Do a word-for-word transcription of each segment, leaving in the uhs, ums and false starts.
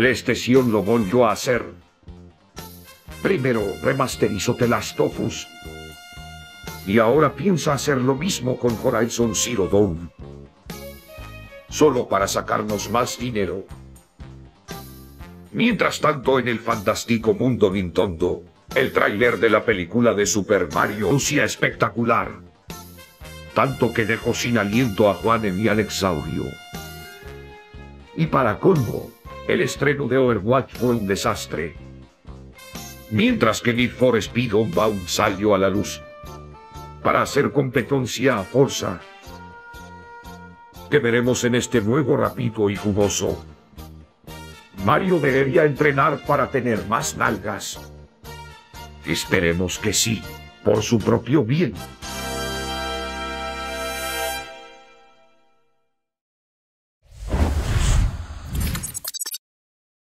PlayStation lo volvió a hacer. Primero remasterizó The Last of Us. Y ahora piensa hacer lo mismo con Horizon Zero Dawn. Solo para sacarnos más dinero. Mientras tanto, en el fantástico mundo Nintendo, el tráiler de la película de Super Mario lucía espectacular. Tanto que dejó sin aliento a Juanem y Alexaurio. Y para colmo, el estreno de Overwatch fue un desastre. Mientras que Need for Speed Unbound salió a la luz para hacer competencia a Forza, que veremos en este nuevo Rápido y Jugoso. Mario debería entrenar para tener más nalgas. Esperemos que sí, por su propio bien.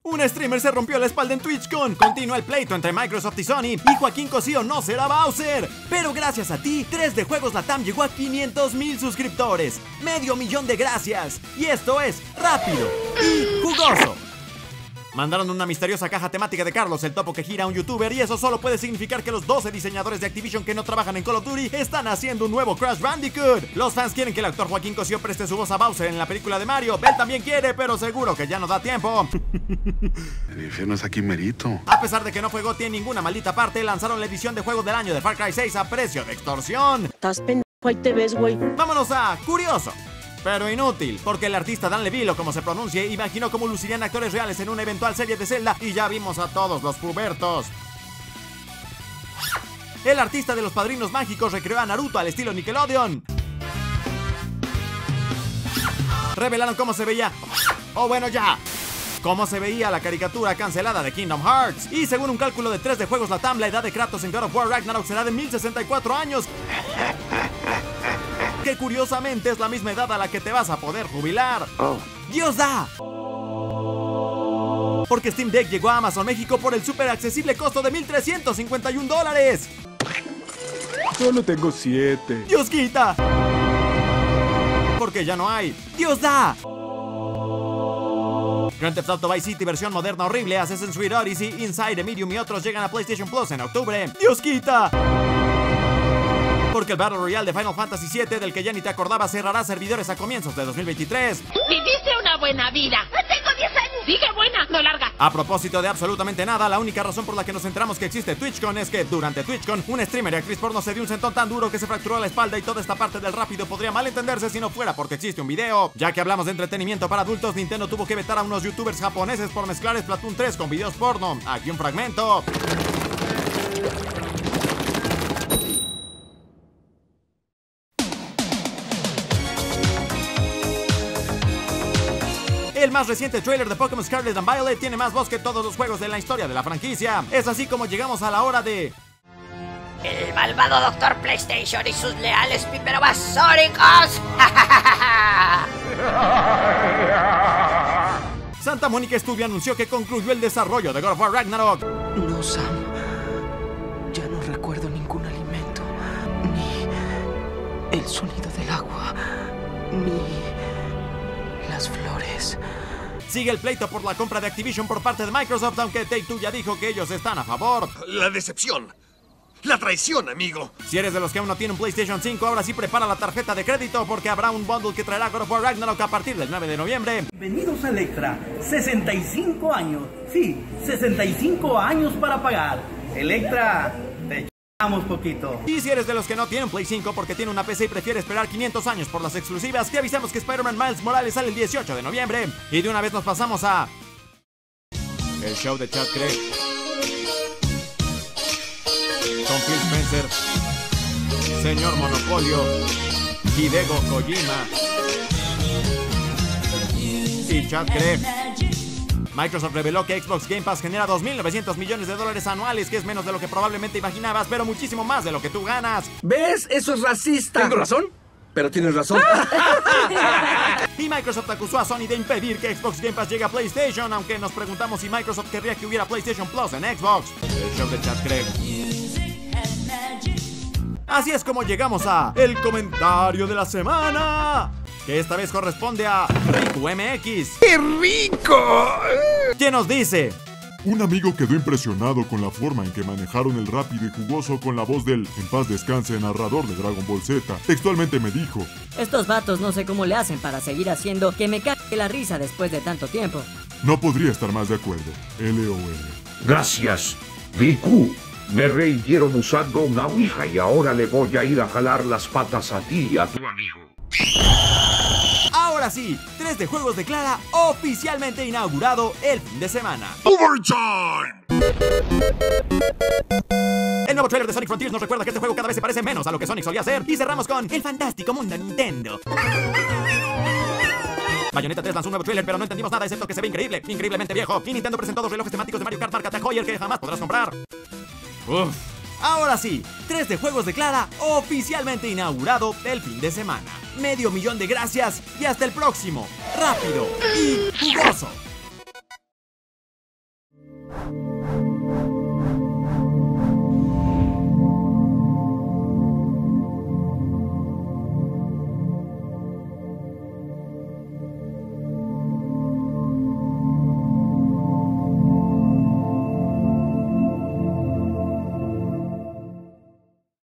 Un streamer se rompió la espalda en TwitchCon. Continúa el pleito entre Microsoft y Sony y Joaquín Cosío no será Bowser. Pero gracias a ti, tres D Juegos LATAM llegó a quinientos mil suscriptores. Medio millón de gracias. Y esto es Rápido y Jugoso. Mandaron una misteriosa caja temática de Carlos, el topo que gira a un youtuber, y eso solo puede significar que los doce diseñadores de Activision que no trabajan en Call of Duty están haciendo un nuevo Crash Bandicoot. Los fans quieren que el actor Joaquín Cosío preste su voz a Bowser en la película de Mario. Él también quiere, pero seguro que ya no da tiempo. El infierno es aquí merito. A pesar de que no fue G O T Y en ninguna maldita parte, lanzaron la edición de juego del año de Far Cry seis a precio de extorsión. Estás pendejo, ahí te ves, güey. Vámonos a Curioso pero inútil, porque el artista Dan Levy, o como se pronuncie, imaginó cómo lucirían actores reales en una eventual serie de Zelda y ya vimos a todos los pubertos. El artista de Los Padrinos Mágicos recreó a Naruto al estilo Nickelodeon. Revelaron cómo se veía... ¡Oh, bueno, ya! Cómo se veía la caricatura cancelada de Kingdom Hearts. Y según un cálculo de tres D Juegos LATAM, la edad de Kratos en God of War Ragnarok será de mil sesenta y cuatro años. Que curiosamente es la misma edad a la que te vas a poder jubilar. Oh. ¡Dios da! Porque Steam Deck llegó a Amazon México por el súper accesible costo de mil trescientos cincuenta y un dólares. Solo tengo siete. ¡Dios quita! Porque ya no hay. ¡Dios da! Grand Theft Auto Vice City versión moderna horrible, Assassin's Creed Odyssey, Inside, Medium y otros llegan a PlayStation Plus en octubre. ¡Dios quita! Porque el Battle Royale de Final Fantasy siete, del que ya ni te acordabas, cerrará servidores a comienzos de dos mil veintitrés. Viviste una buena vida. Tengo diez años. Sigue buena, no larga. A propósito de absolutamente nada, la única razón por la que nos enteramos que existe TwitchCon es que durante TwitchCon, un streamer y actriz porno se dio un sentón tan duro que se fracturó la espalda, y toda esta parte del rápido podría malentenderse si no fuera porque existe un video. Ya que hablamos de entretenimiento para adultos, Nintendo tuvo que vetar a unos youtubers japoneses por mezclar Splatoon tres con videos porno. Aquí un fragmento. El más reciente trailer de Pokémon Scarlet and Violet tiene más voz que todos los juegos de la historia de la franquicia. Es así como llegamos a la hora de... El malvado Doctor PlayStation y sus leales piperobasóricos. Santa Mónica Studio anunció que concluyó el desarrollo de God of War Ragnarok. No, Sam. Ya no recuerdo ningún alimento. Ni el sonido del agua. Ni... las flores. Sigue el pleito por la compra de Activision por parte de Microsoft, aunque Take-Two ya dijo que ellos están a favor. La decepción. La traición, amigo. Si eres de los que aún no tiene un PlayStation cinco, ahora sí prepara la tarjeta de crédito, porque habrá un bundle que traerá God of War Ragnarok a partir del nueve de noviembre. Bienvenidos a Electra. sesenta y cinco años. Sí, sesenta y cinco años para pagar. Electra... poquito. Y si eres de los que no tienen Play cinco porque tiene una P C y prefiere esperar quinientos años por las exclusivas, te avisamos que Spider-Man Miles Morales sale el dieciocho de noviembre. Y de una vez nos pasamos a... el show de Chad Craig con Phil Spencer, Señor Monopolio, Hideo Kojima y Chad Craig. Microsoft reveló que Xbox Game Pass genera dos mil novecientos millones de dólares anuales, que es menos de lo que probablemente imaginabas, pero muchísimo más de lo que tú ganas. ¿Ves? Eso es racista. ¿Tengo razón? Pero tienes razón. Y Microsoft acusó a Sony de impedir que Xbox Game Pass llegue a PlayStation, aunque nos preguntamos si Microsoft querría que hubiera PlayStation Plus en Xbox. El show de Chad Craig. Así es como llegamos a... el comentario de la semana, que esta vez corresponde a Riku M X. ¡Qué rico! ¿Qué nos dice? Un amigo quedó impresionado con la forma en que manejaron el rápido y jugoso con la voz del, en paz descanse, narrador de Dragon Ball Z. Textualmente me dijo: estos vatos no sé cómo le hacen para seguir haciendo que me cague la risa después de tanto tiempo. No podría estar más de acuerdo. LOL. Gracias, Riku. Me reirieron usando una ouija y ahora le voy a ir a jalar las patas a ti y a tu amigo. Ahora sí, tres D Juegos declara oficialmente inaugurado el fin de semana. Overtime. El nuevo trailer de Sonic Frontiers nos recuerda que este juego cada vez se parece menos a lo que Sonic solía ser. Y cerramos con el fantástico mundo Nintendo. Bayonetta tres lanzó un nuevo trailer, pero no entendimos nada excepto que se ve increíble, increíblemente viejo. Y Nintendo presentó dos relojes temáticos de Mario Kart marca Tag Heuer que jamás podrás comprar. Uf. Ahora sí, tres D Juegos declara oficialmente inaugurado el fin de semana. Medio millón de gracias y hasta el próximo. Rápido y jugoso.